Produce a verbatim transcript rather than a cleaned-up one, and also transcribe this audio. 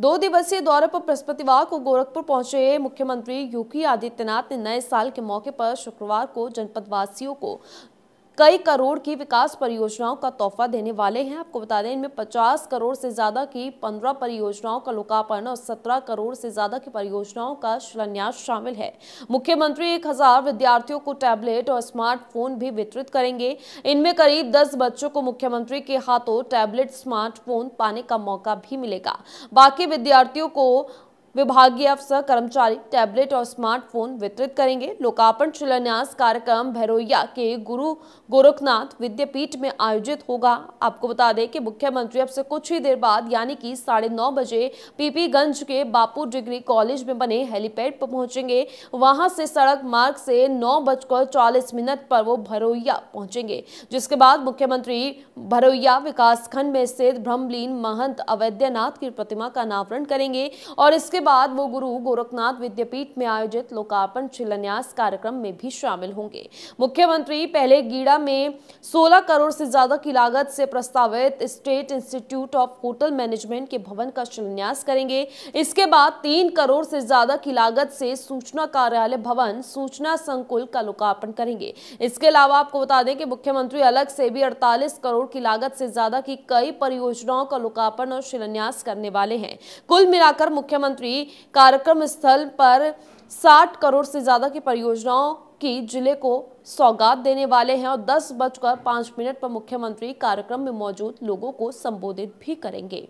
दो दिवसीय दौरे पर बृहस्पतिवार को गोरखपुर पहुंचे मुख्यमंत्री योगी आदित्यनाथ ने नए साल के मौके पर शुक्रवार को जनपदवासियों को कई करोड़ की विकास परियोजनाओं का तोहफा देने वाले हैं। आपको बता दें, इनमें पचास करोड़ से ज़्यादा की पंद्रह परियोजनाओं का लोकार्पण और सत्रह करोड़ से ज़्यादा की परियोजनाओं का शिलान्यास शामिल है। मुख्यमंत्री एक हज़ार विद्यार्थियों को टैबलेट और स्मार्टफोन भी वितरित करेंगे। इनमें करीब दस बच्चों को मुख्यमंत्री के हाथों टैबलेट स्मार्टफोन पाने का मौका भी मिलेगा। बाकी विद्यार्थियों को विभागीय अफसर कर्मचारी टैबलेट और स्मार्टफोन वितरित करेंगे। लोकार्पण शिलान्यास कार्यक्रम भरोइया के गुरु गोरखनाथ विद्यापीठ में आयोजित होगा। आपको बता दें कि मुख्यमंत्री अब से कुछ ही देर बाद यानी कि साढ़े नौ बजे पीपीगंज के बापू डिग्री कॉलेज में बने हेलीपैड पर पहुंचेंगे। वहां से सड़क मार्ग से नौ बजकर चालीस मिनट पर वो भरोइया पहुंचेंगे, जिसके बाद मुख्यमंत्री भरोइया विकासखंड में स्थित ब्रह्मलीन महंत अवैद्यनाथ की प्रतिमा का अनावरण करेंगे और इसके बाद वो गुरु गोरखनाथ विद्यापीठ में आयोजित लोकार्पण शिलान्यास कार्यक्रम में भी शामिल होंगे। मुख्यमंत्री पहले गीड़ा में सोलह करोड़ से ज्यादा की लागत से प्रस्तावित state institute of hotel management के भवन का शिलान्यास करेंगे। इसके बाद तीन करोड़ से ज्यादा की लागत से सूचना कार्यालय भवन सूचना संकुल का लोकार्पण करेंगे। इसके अलावा आपको बता दें कि मुख्यमंत्री अलग से भी अड़तालीस करोड़ की लागत से ज्यादा की कई परियोजनाओं का लोकार्पण और शिलान्यास करने वाले हैं। कुल मिलाकर मुख्यमंत्री कार्यक्रम स्थल पर साठ करोड़ से ज्यादा की परियोजनाओं की जिले को सौगात देने वाले हैं और दस बजकर पांच मिनट पर मुख्यमंत्री कार्यक्रम में मौजूद लोगों को संबोधित भी करेंगे।